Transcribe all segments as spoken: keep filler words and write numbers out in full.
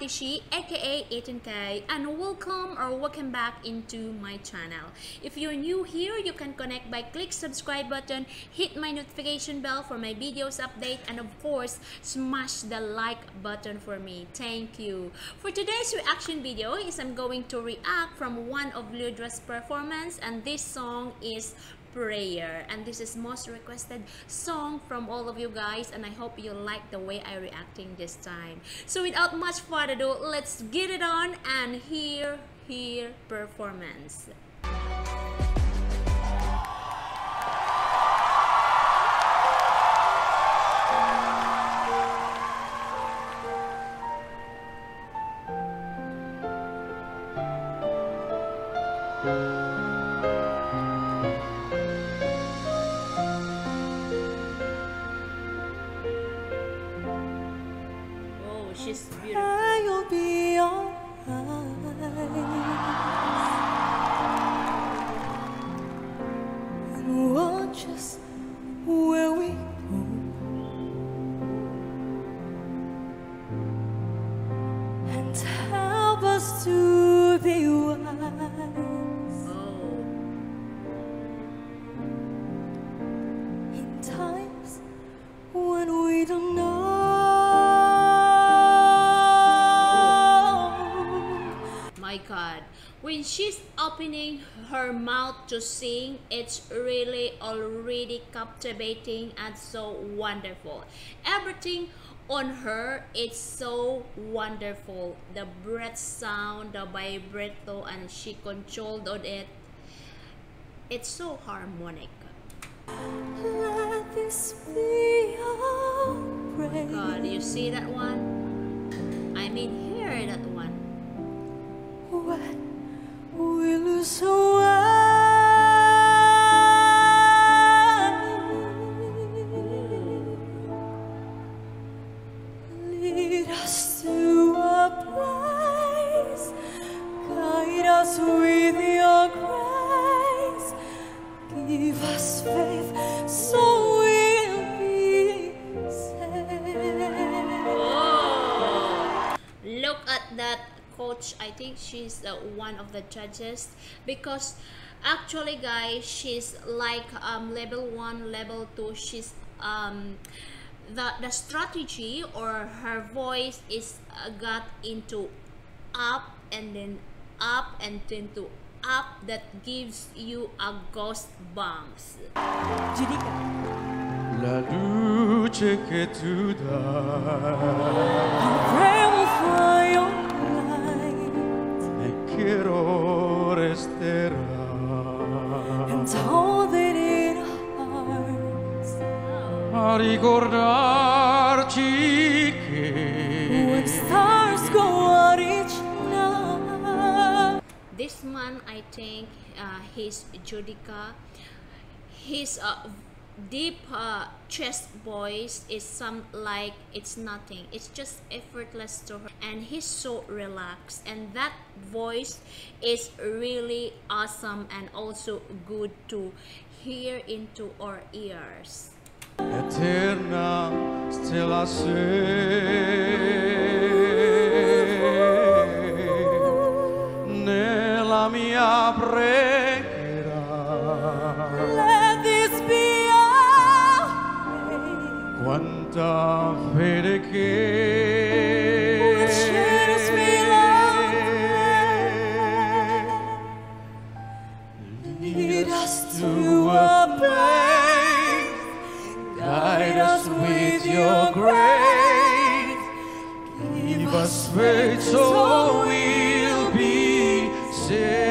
Atishi, aka ATETIN K, and welcome or welcome back into my channel. If you're new here, you can connect by click subscribe button, hit my notification bell for my videos update, and of course smash the like button for me. Thank you. For today's reaction video is I'm going to react from one of Lyodra's performance, and this song is Prayer, and this is most requested song from all of you guys, and I hope you like the way I reacting this time. So without much further ado, let's get it on and hear her performance. She's beautiful. I'll be all right. And watch us where we go. And help us to be wise. Oh. In times when we don't know. My God, when she's opening her mouth to sing, it's really already captivating and so wonderful. Everything on her, it's so wonderful. The breath sound, the vibrato, and she controlled on it. It's so harmonic. Let this be our prayer. Oh God, you see that one? I mean, hear that one. When we lose our way, lead us to a place, guide us with your grace, give us faith so we'll be saved. Whoa. Look at that. Coach, I think she's uh, one of the judges, because actually guys, she's like um, level one, level two. She's um, the, the strategy or her voice is uh, got into up and then up and then to up, that gives you a ghost bumps. Judika. La Duce che tu dai. And hold it in our hearts, when stars go out each night. This man, I think uh, he's Judika. His uh, deep uh, chest voice is some like it's nothing, it's just effortless to her, and he's so relaxed, and that voice is really awesome and also good to hear into our ears. Eterna stella sei nella mia preghiera. Quanta fede che lead us to a place, guide us with your grace, give us faith so we'll be saved.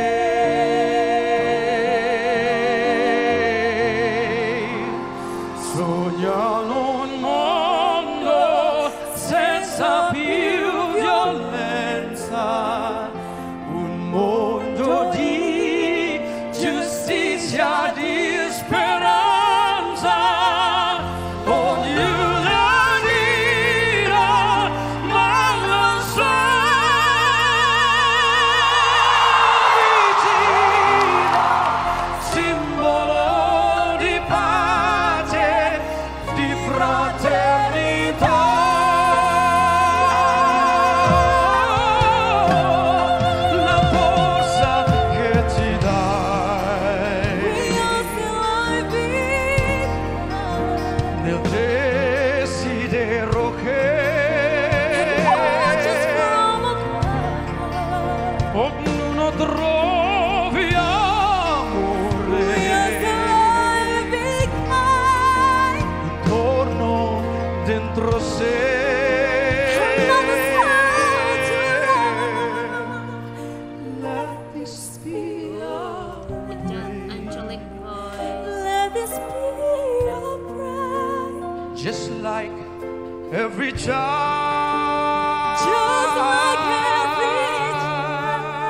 Every child, just like every child.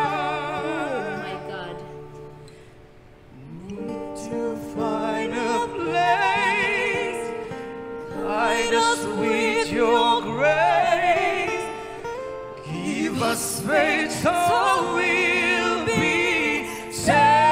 Oh my God. Need to find a place, hide us with your grace. Give us faith so we'll be saved.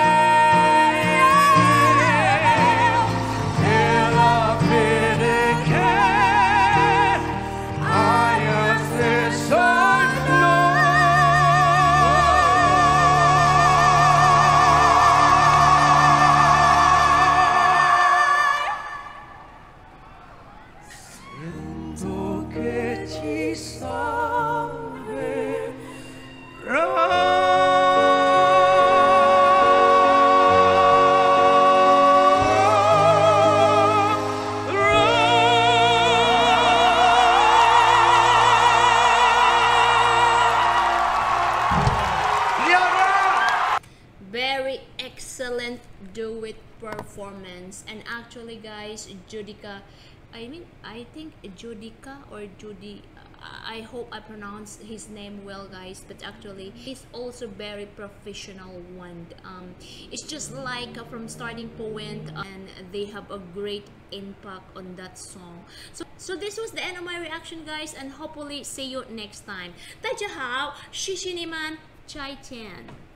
Excellent do it performance. And actually guys, Judika, I mean I think Judika or Judy, I hope I pronounce his name well guys, but actually he's also very professional one. Um, it's just like uh, from starting point uh, and they have a great impact on that song. So so this was the end of my reaction guys, and hopefully see you next time. Taijiahao, shishiniman, chai chen.